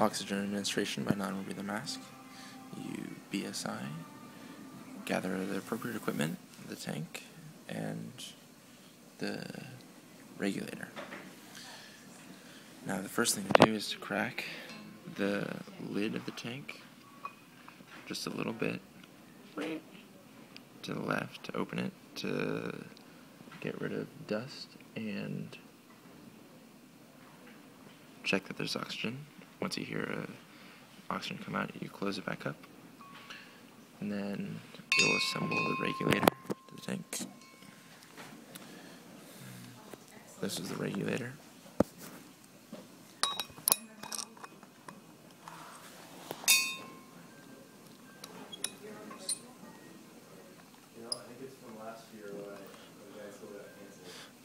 Oxygen administration by non-removing the mask. UBSI. Gather the appropriate equipment, the tank, and the regulator. Now the first thing to do is to crack the lid of the tank just a little bit to the left to open it to get rid of dust and check that there's oxygen. Once you hear oxygen come out, you close it back up, and then you'll assemble the regulator to the tank. This is the regulator.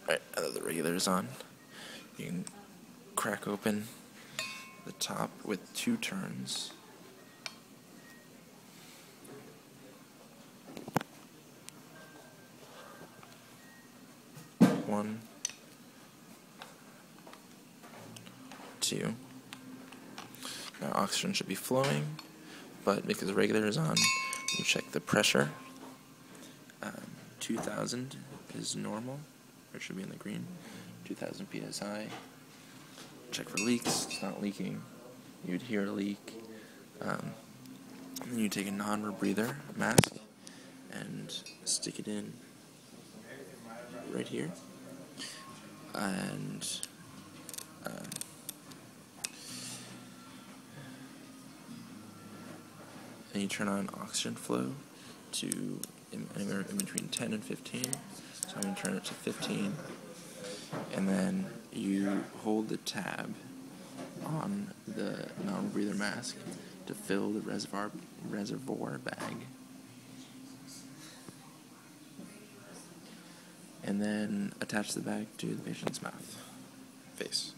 Alright, now that the regulator's on, you can crack open the top with 2 turns. One, two. Now oxygen should be flowing, but because the regulator is on, you check the pressure. 2,000 is normal, or it should be in the green. 2,000 psi. Check for leaks. It's not leaking. You'd hear a leak. And then you take a non-rebreather mask and stick it in right here, and you turn on oxygen flow to anywhere in between 10 and 15, so I'm going to turn it to 15, and then you hold the tab on the non-breather mask to fill the reservoir bag, and then attach the bag to the patient's face.